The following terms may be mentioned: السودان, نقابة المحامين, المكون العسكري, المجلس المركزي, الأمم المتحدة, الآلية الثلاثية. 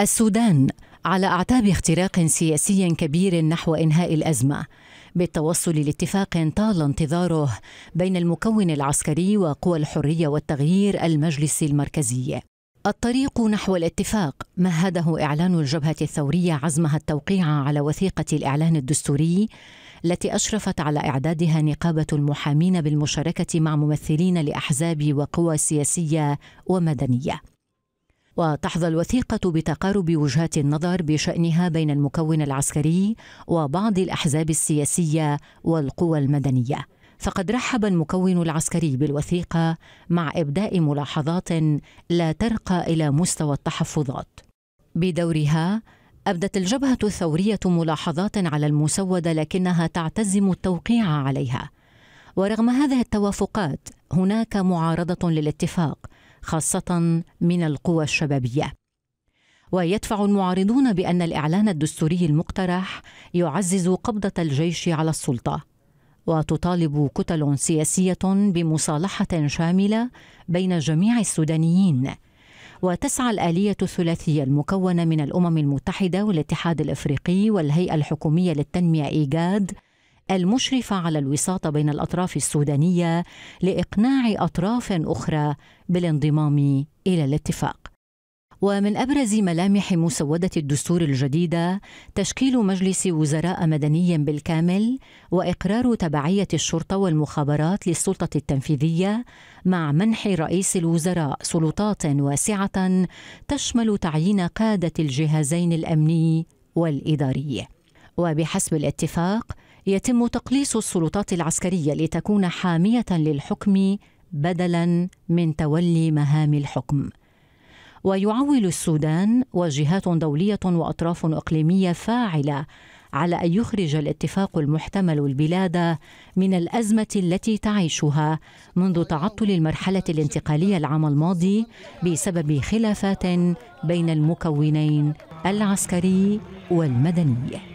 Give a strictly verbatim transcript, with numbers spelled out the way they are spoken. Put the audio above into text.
السودان على أعتاب اختراق سياسي كبير نحو إنهاء الأزمة بالتوصل لاتفاق طال انتظاره بين المكون العسكري وقوى الحرية والتغيير المجلس المركزي. الطريق نحو الاتفاق مهده إعلان الجبهة الثورية عزمها التوقيع على وثيقة الإعلان الدستوري التي أشرفت على إعدادها نقابة المحامين بالمشاركة مع ممثلين لأحزاب وقوى سياسية ومدنية. وتحظى الوثيقة بتقارب وجهات النظر بشأنها بين المكون العسكري وبعض الأحزاب السياسية والقوى المدنية. فقد رحب المكون العسكري بالوثيقة مع إبداء ملاحظات لا ترقى إلى مستوى التحفظات. بدورها أبدت الجبهة الثورية ملاحظات على المسودة لكنها تعتزم التوقيع عليها. ورغم هذه التوافقات هناك معارضة للاتفاق خاصة من القوى الشبابية. ويدفع المعارضون بأن الإعلان الدستوري المقترح يعزز قبضة الجيش على السلطة. وتطالب كتل سياسية بمصالحة شاملة بين جميع السودانيين. وتسعى الآلية الثلاثية المكونة من الأمم المتحدة والاتحاد الإفريقي والهيئة الحكومية للتنمية إيجاد المشرفة على الوساطة بين الأطراف السودانية لإقناع أطراف أخرى بالانضمام إلى الاتفاق. ومن أبرز ملامح مسودة الدستور الجديدة تشكيل مجلس وزراء مدني بالكامل وإقرار تبعية الشرطة والمخابرات للسلطة التنفيذية مع منح رئيس الوزراء سلطات واسعة تشمل تعيين قادة الجهازين الأمني والإداري. وبحسب الاتفاق يتم تقليص السلطات العسكرية لتكون حامية للحكم بدلاً من تولي مهام الحكم. ويعول السودان وجهات دولية وأطراف إقليمية فاعلة على أن يخرج الاتفاق المحتمل البلاد من الأزمة التي تعيشها منذ تعطل المرحلة الانتقالية العام الماضي بسبب خلافات بين المكونين العسكري والمدني.